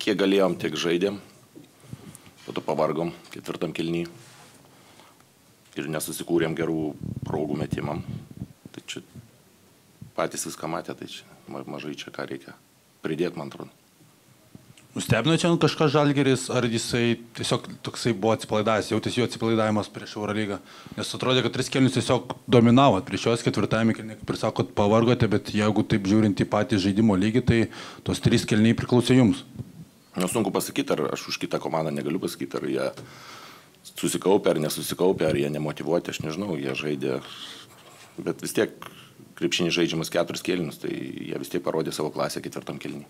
Kiek galėjom, tiek žaidėm, po to pavargom ketvirtam kelnį ir nesusikūrėm gerų progų metimam. Tai čia patys viską matė, tai čia mažai čia ką reikia pridėti, man atrodo. Nustebino čia kažkas Žalgiris, ar jisai tiesiog toksai buvo atsipalaidavęs, jautėsi jo atsipalaidavimas prieš Eurolygą? Nes atrodė, kad tris kėlinius tiesiog dominavot prieš jos ketvirtame kėlinį, kaip ir sakot, pavargote, bet jeigu taip žiūrint į patį žaidimo lygį, tai tos trys kėliniai priklausė jums. Nu, sunku pasakyti, ar aš už kitą komandą negaliu pasakyti, ar jie susikaupė, ar nesusikaupė, ar jie nemotyvuoti, aš nežinau, jie žaidė, bet vis tiek krepšinis žaidžiamas keturis kėlinius, tai jie vis tiek parodė savo klasę ketvirtam kėlinį.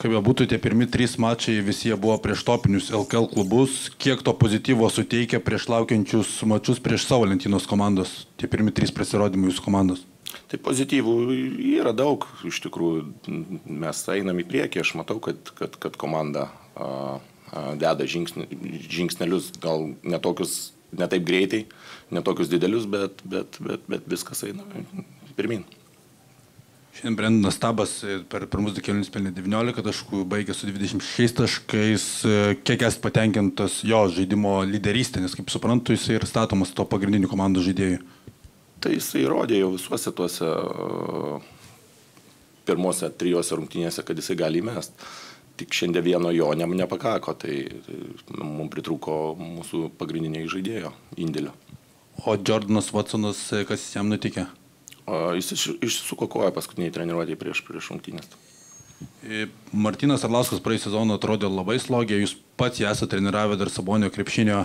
Kaip jau būtų, tie pirmi trys mačiai visi jie buvo prieš topinius LKL klubus. Kiek to pozityvo suteikia prieš laukiančius mačius prieš savo lentynos komandos? Tie pirmi trys prasirodymai jūsų komandos. Tai pozityvų yra daug. Iš tikrųjų, mes einam į priekį. Aš matau, kad komanda deda žingsnelius, gal netokius, ne taip greitai, netokius didelius, bet viskas eina pirmin. Šiandien Brendonas Tabas per pirmus du kėlinius pelnė 19 taškų, baigė su 26 taškais. Kiek esi patenkintas jo žaidimo lyderystė, nes kaip suprantu, jis ir statomas to pagrindinių komandų žaidėjų? Tai jis įrodė jau visuose tuose pirmose trijose rungtynėse, kad jis gali įmest. Tik šiandien vieno jo nepakako, tai mums pritrūko mūsų pagrindiniai žaidėjo indėlio. O Jordanas Watsonus, kas jam nutikė? Jis išsuko koją paskutiniai treniruotėje prieš rungtynės. Martinas Arlauskas praėjus sezoną atrodė labai slogiai, jūs pats ją esate treniravę dar Sabonio krepšinio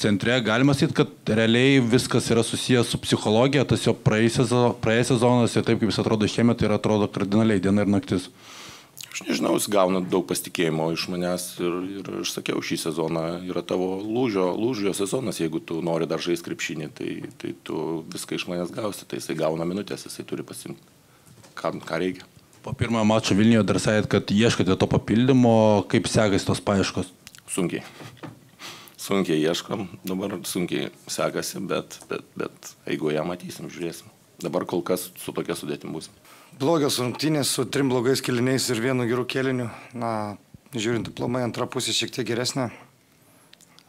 centre. Galima sakyti, kad realiai viskas yra susijęs su psichologija, tas jo praėjęs sezonas ir taip, kaip jis atrodo šiemet, tai atrodo kardinaliai diena ir naktis. Aš nežinau, jis gauna daug pasitikėjimo iš manęs ir aš sakiau, šį sezoną yra tavo lūžio sezonas, jeigu tu nori dar žaisti krepšinį, tai tu viską iš manęs gausi, tai jisai gauna minutės, jisai turi pasiimti, ką reikia. Po pirmojo mačo Vilniuje dar sakėt, kad ieškote to papildymo, kaip sekasi tos paieškos? Sunkiai. Sunkiai ieškam, dabar sunkiai sekasi, bet jeigu ją matysim, žiūrėsim. Dabar kol kas su tokia sudėtim būsim. Blogios rungtynės su trim blogais kėliniais ir vienu geru kėliniu. Na, žiūrint aplamai, antra pusė šiek tiek geresnė.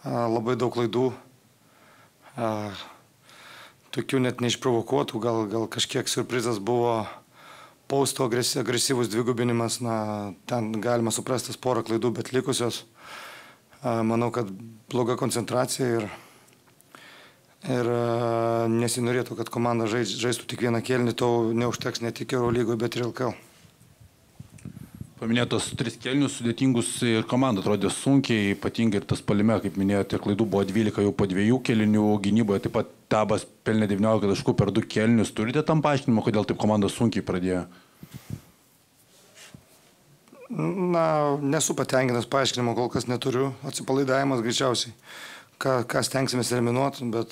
Labai daug klaidų. Tokių net neišprovokuotų, gal kažkiek surprizas buvo pausto agresyvus dvigubinimas. Na, ten galima suprastas porą klaidų, bet likusios. Manau, kad bloga koncentracija ir nesinorėtų, kad komanda žaistų tik vieną kėlinį, to neužteks ne tik Eurolygoje, bet ir LKL. Paminėtos tris kėlinius sudėtingus ir komanda atrodė sunkiai, ypatingai ir tas puolime, kaip minėjote, klaidų buvo 12 jau po dviejų kėlinių, gynyboje taip pat Tabas pelnė 19 taškų per du kėlinius. Turite tam paaiškinimą, kodėl taip komanda sunkiai pradėjo? Na, nesu patenkinęs paaiškinimo, kol kas neturiu. Atsipalaidavimas greičiausiai. Ką stengsimės eliminuoti, bet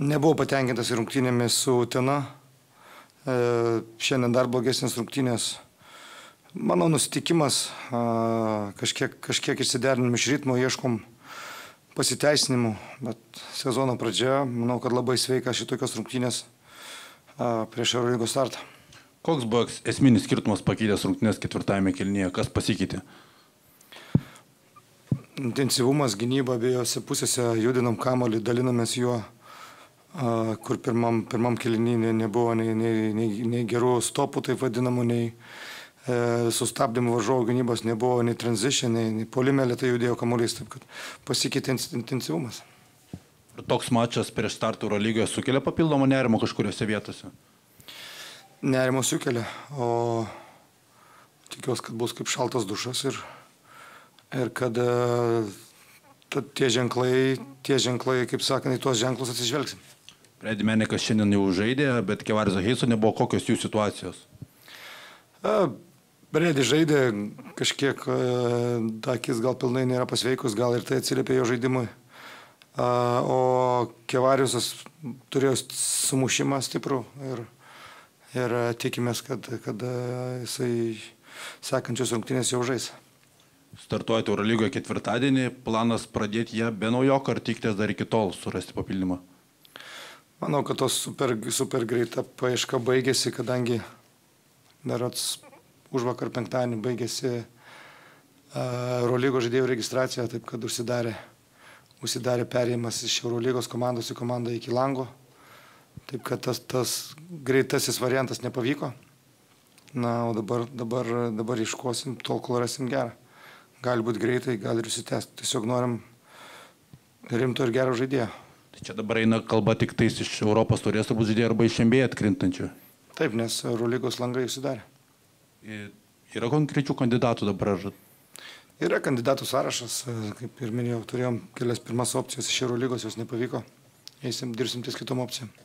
nebuvau patenkintas rungtynėmis su Utena. Šiandien dar blogesnės rungtynės. Manau, nusitikimas, kažkiek išsiderinim iš ritmo, ieškom pasiteisinimų, bet sezono pradžia, manau, kad labai sveika šitokios rungtynės prieš Eurolygos startą. Koks buvo esminis skirtumas pakeitęs rungtynės ketvirtajame kėlinyje? Kas pasikeitė? Intensyvumas, gynyba, abiejose pusėse judinam kamuolį, dalinamės juo, kur pirmam kėliny nebuvo nei gerų stopų, taip vadinamų, nei sustabdymų varžovų gynybos, nebuvo nei transition, nei polimelė, tai judėjo kamuolys, taip kad pasikeitė intensyvumas. Toks mačas prieš startą Eurolygoje sukelia papildomą nerimo kažkuriuose vietose? Nerimo sukelia, o tikiuosi, kad bus kaip šaltas dušas ir kad tie ženklai, kaip sakant, į tuos ženklus atsižvelgsim. Predimenekas šiandien jau žaidė, bet Kevarza Heiso nebuvo. Kokios jų situacijos? Predi žaidė kažkiek, akis gal pilnai nėra pasveikus, gal ir tai atsiliepė jo žaidimui. O Kevariusas turėjo sumušimą stiprų ir tikimės, kad jisai sekančios rungtynės jau žais. Startuojate Eurolygoje ketvirtadienį, planas pradėti ją be naujoko, ar tikitės dar iki tol surasti papildymą? Manau, kad tos super greita paieška baigėsi, kadangi dar už vakar penktadienį baigėsi Eurolygos žaidėjų registraciją, taip kad užsidarė perėjimas iš Eurolygos komandos į komandą iki lango. Taip kad tas greitasis variantas nepavyko. Na, o dabar iškosim, tol kol rasim gerą. Gali būti greitai, gali ir užsitęsti. Tiesiog norim rimto ir gero žaidėjo. Tai čia dabar eina kalba tik tais iš Europos turės turbūt žaidėjų arba iš NBA atkrintančių. Taip, nes Eurolygos langai užsidarė. Yra konkrečių kandidatų dabar? Yra kandidatų sąrašas. Kaip ir minėjau, turėjom kelias pirmas opcijas iš Eurolygos, jos nepavyko. Eisim, dirbsim ties kitom opcijom.